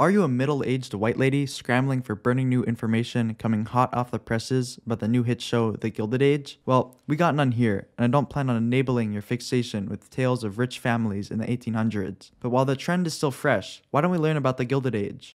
Are you a middle-aged white lady scrambling for burning new information coming hot off the presses about the new hit show, The Gilded Age? Well, we got none here, and I don't plan on enabling your fixation with tales of rich families in the 1800s. But while the trend is still fresh, why don't we learn about the Gilded Age?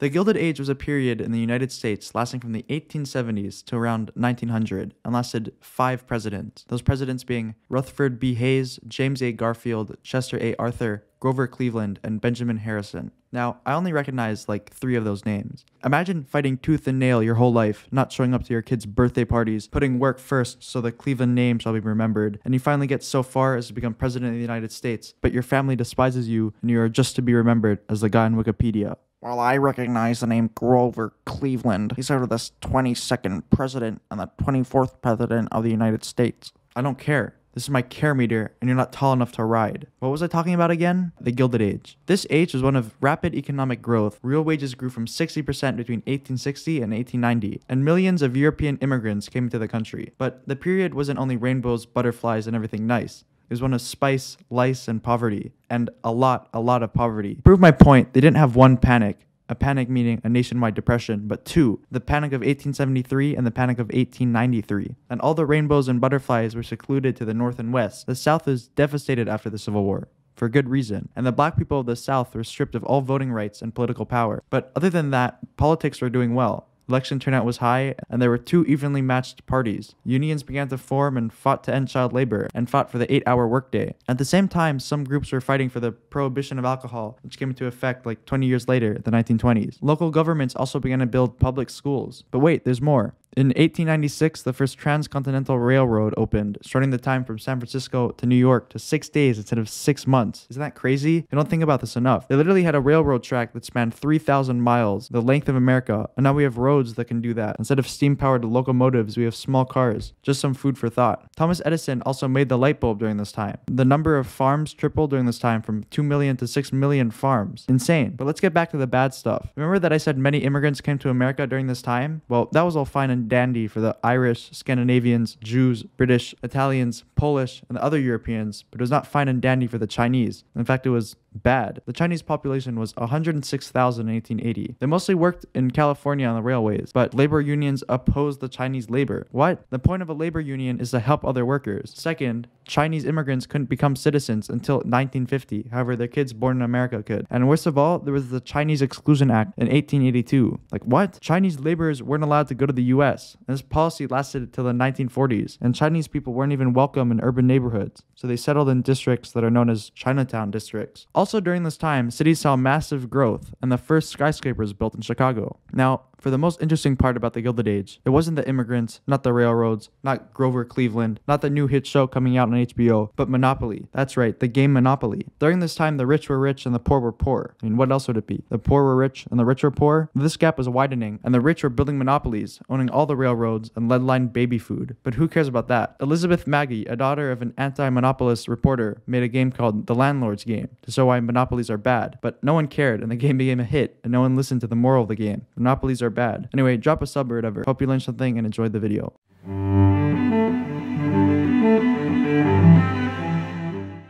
The Gilded Age was a period in the United States lasting from the 1870s to around 1900 and lasted 5 presidents, those presidents being Rutherford B. Hayes, James A. Garfield, Chester A. Arthur, Grover Cleveland, and Benjamin Harrison. Now, I only recognize like 3 of those names. Imagine fighting tooth and nail your whole life, not showing up to your kids' birthday parties, putting work first so the Cleveland name shall be remembered, and you finally get so far as to become president of the United States, but your family despises you and you are just to be remembered as the guy on Wikipedia. While I recognize the name Grover Cleveland, he served as the 22nd president and the 24th president of the United States. I don't care. This is my care meter, and you're not tall enough to ride. What was I talking about again? The Gilded Age. This age was one of rapid economic growth. Real wages grew from 60% between 1860 and 1890, and millions of European immigrants came into the country. But the period wasn't only rainbows, butterflies, and everything nice. It was one of spice, lice, and poverty. And a lot of poverty. To prove my point, they didn't have one panic. A panic meaning a nationwide depression, but 2, the Panic of 1873 and the Panic of 1893. And all the rainbows and butterflies were secluded to the north and west. The South was devastated after the Civil War, for good reason, and the black people of the South were stripped of all voting rights and political power. But other than that, politics were doing well. Election turnout was high, and there were 2 evenly matched parties. Unions began to form and fought to end child labor, and fought for the 8-hour workday. At the same time, some groups were fighting for the prohibition of alcohol, which came into effect like 20 years later, the 1920s. Local governments also began to build public schools. But wait, there's more. In 1896, the first transcontinental railroad opened, starting the time from San Francisco to New York to 6 days instead of 6 months. Isn't that crazy? I don't think about this enough. They literally had a railroad track that spanned 3,000 miles, the length of America, and now we have roads that can do that. Instead of steam-powered locomotives, we have small cars. Just some food for thought. Thomas Edison also made the light bulb during this time. The number of farms tripled during this time from 2 million to 6 million farms. Insane. But let's get back to the bad stuff. Remember that I said many immigrants came to America during this time? Well, that was all fine and dandy for the Irish, Scandinavians, Jews, British, Italians, Polish, and the other Europeans, but it was not fine and dandy for the Chinese. In fact, it was bad. The Chinese population was 106,000 in 1880. They mostly worked in California on the railways, but labor unions opposed the Chinese labor. What? The point of a labor union is to help other workers. Second, Chinese immigrants couldn't become citizens until 1950. However, their kids born in America could. And worst of all, there was the Chinese Exclusion Act in 1882. Like, what? Chinese laborers weren't allowed to go to the US. And this policy lasted until the 1940s, and Chinese people weren't even welcome in urban neighborhoods. So they settled in districts that are known as Chinatown districts. Also during this time, cities saw massive growth, and the first skyscrapers built in Chicago. Now, for the most interesting part about the Gilded Age, it wasn't the immigrants, not the railroads, not Grover Cleveland, not the new hit show coming out on HBO, but Monopoly. That's right, the game Monopoly. During this time, the rich were rich and the poor were poor. I mean, what else would it be? The poor were rich and the rich were poor? This gap was widening, and the rich were building monopolies, owning all the railroads and lead-lined baby food. But who cares about that? Elizabeth Maggie, a daughter of an anti-monopolist reporter, made a game called The Landlord's Game to show why monopolies are bad. But no one cared, and the game became a hit, and no one listened to the moral of the game. Monopolies are bad. Anyway, drop a sub or whatever. Hope you learned something and enjoyed the video.